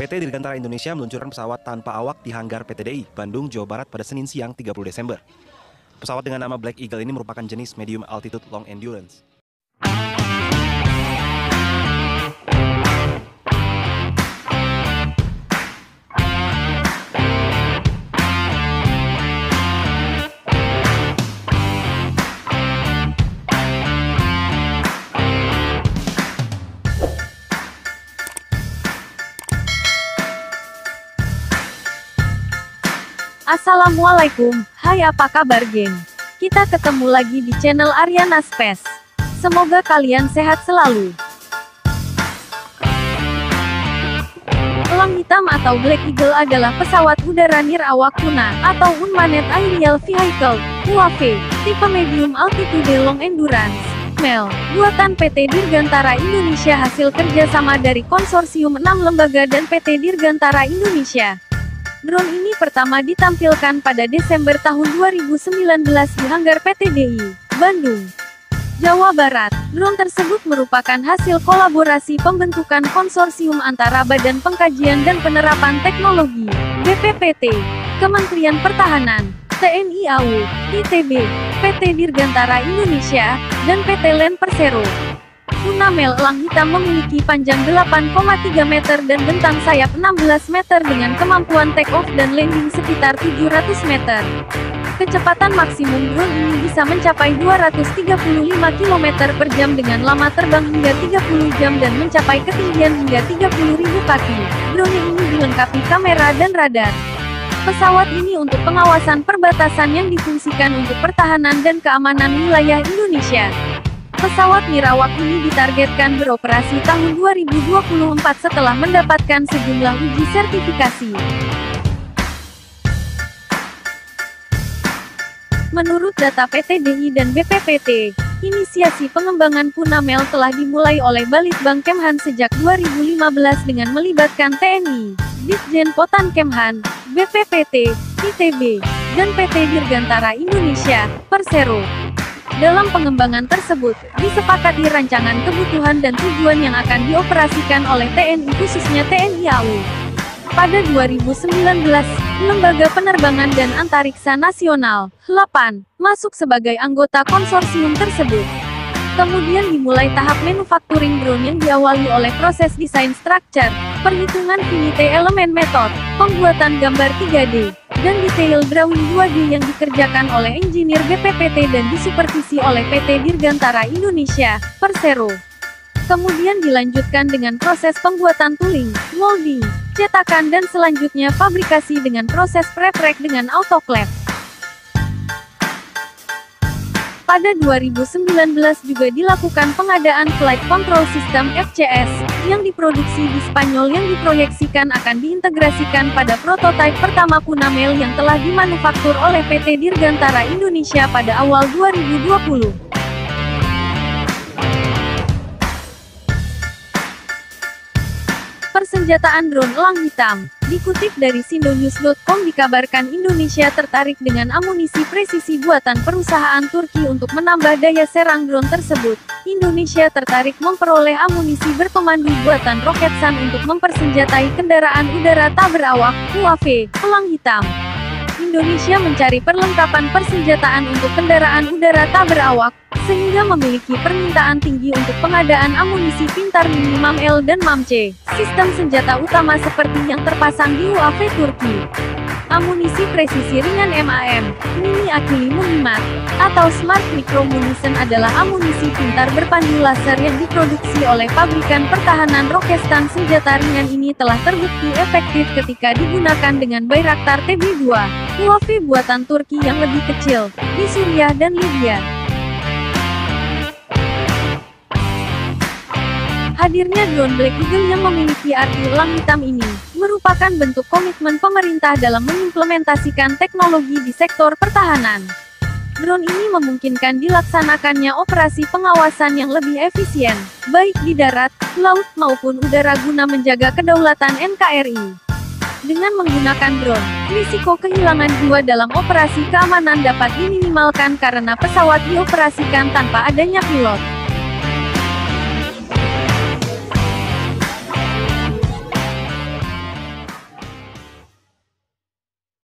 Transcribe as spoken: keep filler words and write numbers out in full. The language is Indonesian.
P T Dirgantara Indonesia meluncurkan pesawat tanpa awak di hanggar P T D I, Bandung, Jawa Barat pada Senin siang tiga puluh Desember. Pesawat dengan nama Black Eagle ini merupakan jenis Medium Altitude Long Endurance. Assalamualaikum, hai apa kabar geng? Kita ketemu lagi di channel Aryana Space. Semoga kalian sehat selalu. Elang hitam atau Black Eagle adalah pesawat udara nirawak PUNA atau Unmanned Aerial Vehicle U A V, tipe Medium Altitude Long Endurance M A M-L, buatan P T Dirgantara Indonesia hasil kerjasama dari konsorsium enam lembaga dan P T Dirgantara Indonesia. Drone ini pertama ditampilkan pada Desember tahun dua ribu sembilan belas di hanggar P T D I, Bandung, Jawa Barat. Drone tersebut merupakan hasil kolaborasi pembentukan konsorsium antara Badan Pengkajian dan Penerapan Teknologi, B P P T, Kementerian Pertahanan, T N I A U, I T B, P T Dirgantara Indonesia, dan P T LEN Persero. PUNA M A M-L elang hitam memiliki panjang delapan koma tiga meter dan bentang sayap enam belas meter dengan kemampuan take off dan landing sekitar tujuh ratus meter. Kecepatan maksimum drone ini bisa mencapai dua ratus tiga puluh lima kilometer per jam dengan lama terbang hingga tiga puluh jam dan mencapai ketinggian hingga tiga puluh ribu kaki. Drone ini dilengkapi kamera dan radar. Pesawat ini untuk pengawasan perbatasan yang difungsikan untuk pertahanan dan keamanan wilayah Indonesia. Pesawat nirawak ini ditargetkan beroperasi tahun dua ribu dua puluh empat setelah mendapatkan sejumlah uji sertifikasi. Menurut data P T D I dan B P P T, inisiasi pengembangan PUNA M A M-L telah dimulai oleh Balitbang Kemhan sejak dua ribu lima belas dengan melibatkan T N I, Ditjen Potan Kemhan, B P P T, I T B, dan P T Dirgantara Indonesia, Persero. Dalam pengembangan tersebut, disepakati rancangan kebutuhan dan tujuan yang akan dioperasikan oleh T N I khususnya T N I A U. Pada dua ribu sembilan belas, Lembaga Penerbangan dan Antariksa Nasional, LAPAN, masuk sebagai anggota konsorsium tersebut. Kemudian dimulai tahap manufacturing drone yang diawali oleh proses desain structure, perhitungan finite elemen method, pembuatan gambar tiga D. Dan detail drawing dua D yang dikerjakan oleh engineer B P P T dan disupervisi oleh P T Dirgantara Indonesia, Persero. Kemudian dilanjutkan dengan proses pembuatan tooling, molding, cetakan dan selanjutnya fabrikasi dengan proses prepreg dengan autoclave. Pada dua ribu sembilan belas juga dilakukan pengadaan Flight Control System F C S, yang diproduksi di Spanyol yang diproyeksikan akan diintegrasikan pada prototipe pertama PUNA M A M-L yang telah dimanufaktur oleh P T Dirgantara Indonesia pada awal dua ribu dua puluh. Persenjataan drone elang hitam. Dikutip dari sindonews dot com dikabarkan Indonesia tertarik dengan amunisi presisi buatan perusahaan Turki untuk menambah daya serang drone tersebut. Indonesia tertarik memperoleh amunisi berpemandu buatan Rokestan untuk mempersenjatai kendaraan udara tak berawak, U A V, elang hitam. Indonesia mencari perlengkapan persenjataan untuk kendaraan udara tak berawak, sehingga memiliki permintaan tinggi untuk pengadaan amunisi pintar mini M A M-L dan M A M-C, sistem senjata utama seperti yang terpasang di U A V Turki. Amunisi presisi ringan M A M, Mini Akili Munimat, atau Smart Micro Munition adalah amunisi pintar berpandu laser yang diproduksi oleh pabrikan pertahanan Rokestan. Senjata ringan ini telah terbukti efektif ketika digunakan dengan Bayraktar T B dua, U A V buatan Turki yang lebih kecil, di Suriah dan Libya. Hadirnya drone Black Eagle yang memiliki arti elang hitam ini, merupakan bentuk komitmen pemerintah dalam mengimplementasikan teknologi di sektor pertahanan. Drone ini memungkinkan dilaksanakannya operasi pengawasan yang lebih efisien, baik di darat, laut, maupun udara guna menjaga kedaulatan N K R I. Dengan menggunakan drone, risiko kehilangan jiwa dalam operasi keamanan dapat diminimalkan karena pesawat dioperasikan tanpa adanya pilot.